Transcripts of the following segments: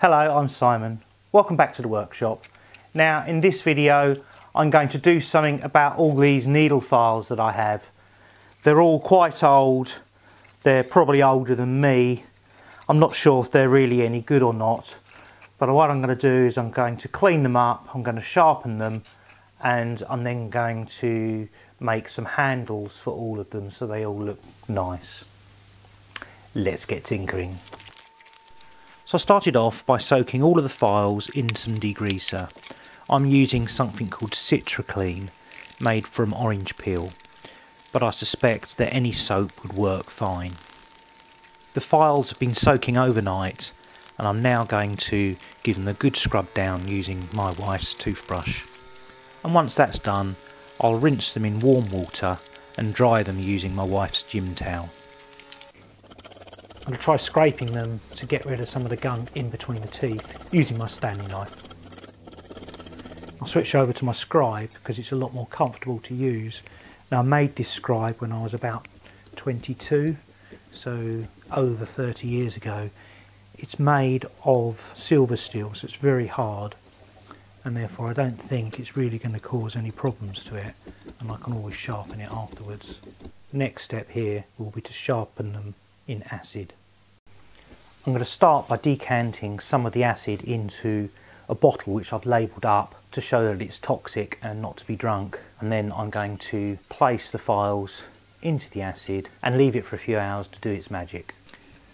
Hello, I'm Simon. Welcome back to the workshop. Now in this video I'm going to do something about all these needle files that I have. They're all quite old, they're probably older than me. I'm not sure if they're really any good or not, but what I'm going to do is I'm going to clean them up, I'm going to sharpen them, and I'm then going to make some handles for all of them so they all look nice. Let's get tinkering. So I started off by soaking all of the files in some degreaser. I'm using something called CitraClean, made from orange peel, but I suspect that any soap would work fine. The files have been soaking overnight and I'm now going to give them a good scrub down using my wife's toothbrush. And once that's done, I'll rinse them in warm water and dry them using my wife's gym towel. I'm going to try scraping them to get rid of some of the gunk in between the teeth using my Stanley knife. I'll switch over to my scribe because it's a lot more comfortable to use. Now I made this scribe when I was about 22, so over 30 years ago. It's made of silver steel, so it's very hard, and therefore I don't think it's really going to cause any problems to it, and I can always sharpen it afterwards. The next step here will be to sharpen them in acid. I'm going to start by decanting some of the acid into a bottle which I've labelled up to show that it's toxic and not to be drunk, and then I'm going to place the files into the acid and leave it for a few hours to do its magic.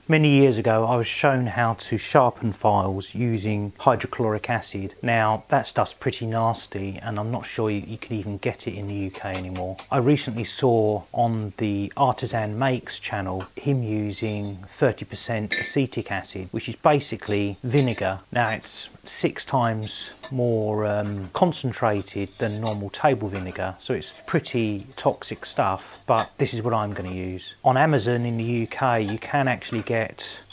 Many years ago I was shown how to sharpen files using hydrochloric acid. Now that stuff's pretty nasty and I'm not sure you can even get it in the UK anymore. I recently saw on the Artisan Makes channel him using 30% acetic acid, which is basically vinegar. Now it's 6 times more concentrated than normal table vinegar, so it's pretty toxic stuff, but this is what I'm going to use. On Amazon in the UK you can actually get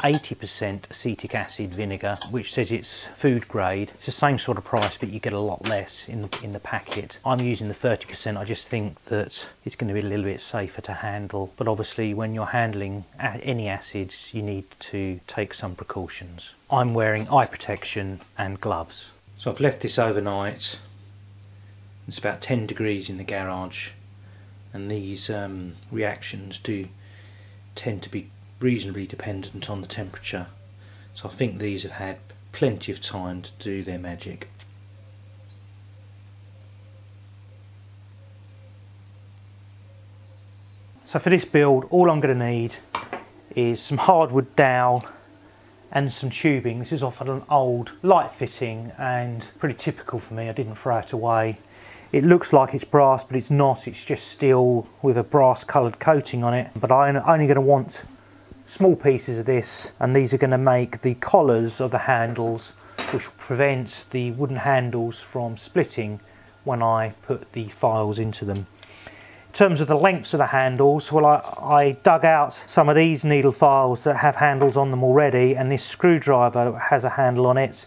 80% acetic acid vinegar, which says it's food grade. It's the same sort of price, but you get a lot less in the packet. I'm using the 30%, I just think that it's going to be a little bit safer to handle, but obviously when you're handling any acids you need to take some precautions. I'm wearing eye protection and gloves. So I've left this overnight. It's about 10 degrees in the garage, and these reactions do tend to be reasonably dependent on the temperature, so I think these have had plenty of time to do their magic. So for this build all I'm going to need is some hardwood dowel and some tubing. This is off an old light fitting and pretty typical for me, I didn't throw it away. It looks like it's brass but it's not, it's just steel with a brass coloured coating on it. But I'm only going to want small pieces of this, and these are going to make the collars of the handles, which prevents the wooden handles from splitting when I put the files into them. In terms of the lengths of the handles, well, I dug out some of these needle files that have handles on them already, and this screwdriver has a handle on it,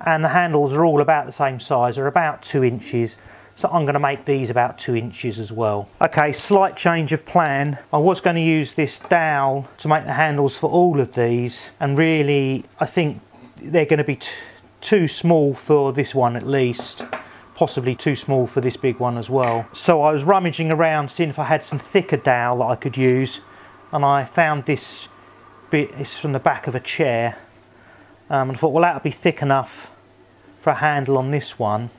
and the handles are all about the same size, they're about 2 inches, so I'm going to make these about 2 inches as well. Okay, slight change of plan. I was going to use this dowel to make the handles for all of these, and really I think they're going to be too small for this one, at least possibly too small for this big one as well. So I was rummaging around seeing if I had some thicker dowel that I could use, and I found this bit, it's from the back of a chair, and I thought, well, that'll be thick enough for a handle on this one,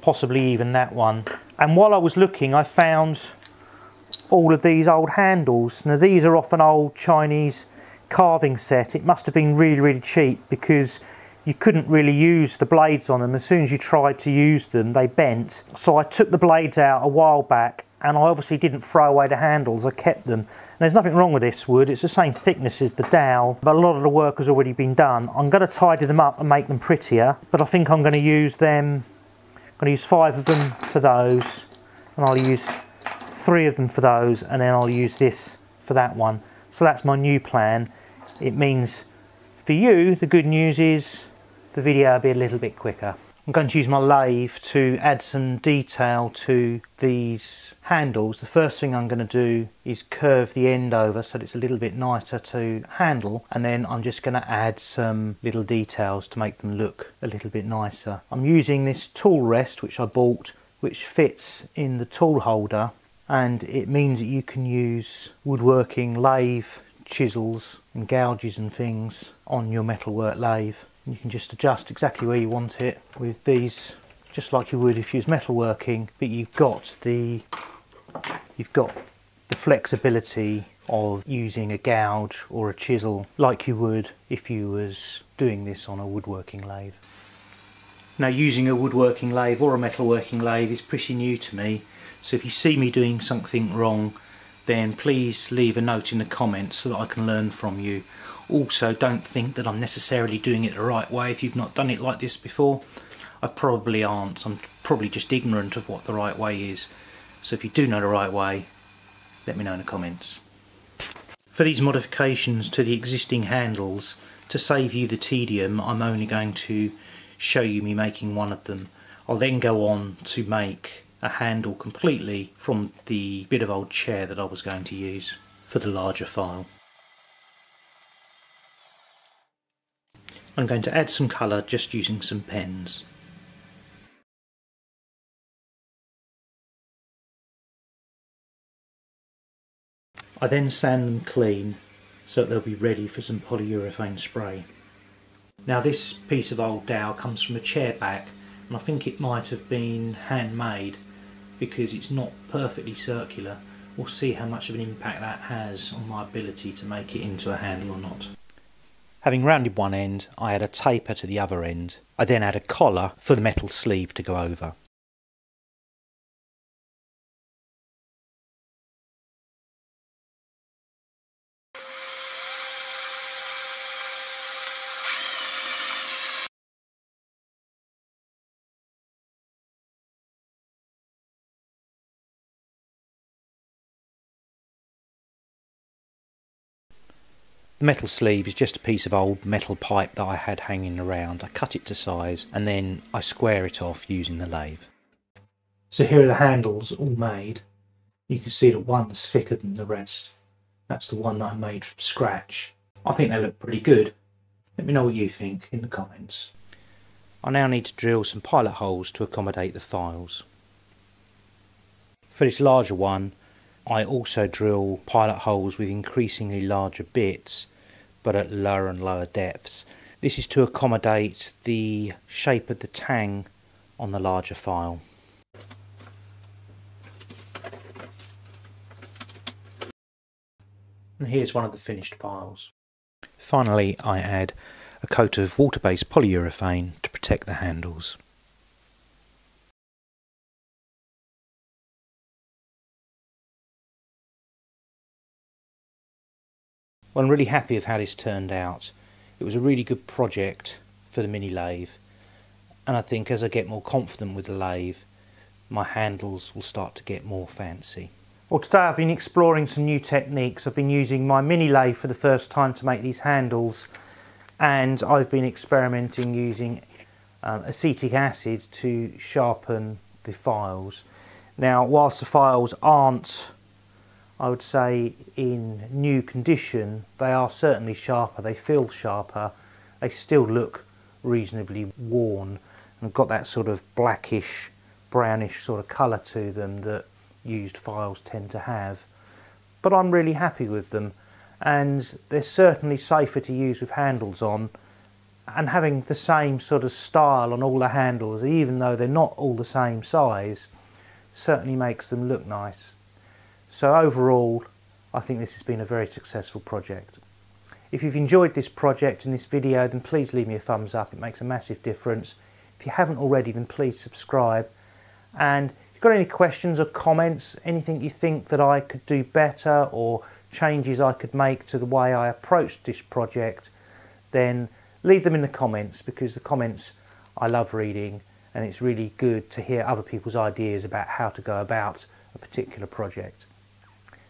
possibly even that one. And while I was looking I found all of these old handles. Now these are off an old Chinese carving set. It must have been really cheap because you couldn't really use the blades on them. As soon as you tried to use them they bent, so I took the blades out a while back, and I obviously didn't throw away the handles, I kept them. And there's nothing wrong with this wood, it's the same thickness as the dowel, but a lot of the work has already been done. I'm going to tidy them up and make them prettier, but I think I'm going to use them. I'm going to use 5 of them for those, and I'll use 3 of them for those, and then I'll use this for that one. So that's my new plan. It means for you the good news is the video will be a little bit quicker. I'm going to use my lathe to add some detail to these handles. The first thing I'm going to do is curve the end over so that it's a little bit nicer to handle, and then I'm just going to add some little details to make them look a little bit nicer. I'm using this tool rest which I bought, which fits in the tool holder, and it means that you can use woodworking lathe chisels and gouges and things on your metalwork lathe. You can just adjust exactly where you want it with these, just like you would if you was metalworking, but you've got the flexibility of using a gouge or a chisel like you would if you was doing this on a woodworking lathe. Now, using a woodworking lathe or a metalworking lathe is pretty new to me, so if you see me doing something wrong, then please leave a note in the comments so that I can learn from you. Also, don't think that I'm necessarily doing it the right way. If you've not done it like this before, I probably aren't. I'm probably just ignorant of what the right way is. So if you do know the right way, let me know in the comments. For these modifications to the existing handles, to save you the tedium, I'm only going to show you me making one of them. I'll then go on to make a handle completely from the bit of old chair that I was going to use for the larger file. I'm going to add some colour just using some pens. I then sand them clean so that they'll be ready for some polyurethane spray. Now, this piece of old dowel comes from a chair back, and I think it might have been handmade because it's not perfectly circular. We'll see how much of an impact that has on my ability to make it into a handle or not. Having rounded one end, I add a taper to the other end. I then add a collar for the metal sleeve to go over. The metal sleeve is just a piece of old metal pipe that I had hanging around. I cut it to size and then I square it off using the lathe. So here are the handles all made. You can see that one's thicker than the rest. That's the one that I made from scratch. I think they look pretty good. Let me know what you think in the comments. I now need to drill some pilot holes to accommodate the files. For this larger one, I also drill pilot holes with increasingly larger bits, but at lower and lower depths. This is to accommodate the shape of the tang on the larger file. And here's one of the finished piles. Finally, I add a coat of water-based polyurethane to protect the handles. Well, I'm really happy of how this turned out. It was a really good project for the mini lathe, and I think as I get more confident with the lathe, my handles will start to get more fancy. Well, today I've been exploring some new techniques. I've been using my mini lathe for the first time to make these handles, and I've been experimenting using acetic acid to sharpen the files. Now, whilst the files aren't, I would say, in new condition, they are certainly sharper, they feel sharper, they still look reasonably worn and got that sort of blackish, brownish sort of colour to them that used files tend to have. But I'm really happy with them, and they're certainly safer to use with handles on, and having the same sort of style on all the handles, even though they're not all the same size, certainly makes them look nice. So overall, I think this has been a very successful project. If you've enjoyed this project and this video, then please leave me a thumbs up. It makes a massive difference. If you haven't already, then please subscribe. And if you've got any questions or comments, anything you think that I could do better or changes I could make to the way I approached this project, then leave them in the comments, because the comments I love reading, and it's really good to hear other people's ideas about how to go about a particular project.